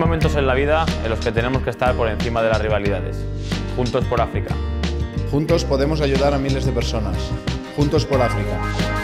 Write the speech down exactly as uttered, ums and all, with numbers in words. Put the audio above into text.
momentos en la vida en los que tenemos que estar por encima de las rivalidades. Juntos por África. Juntos podemos ayudar a miles de personas. Juntos por África.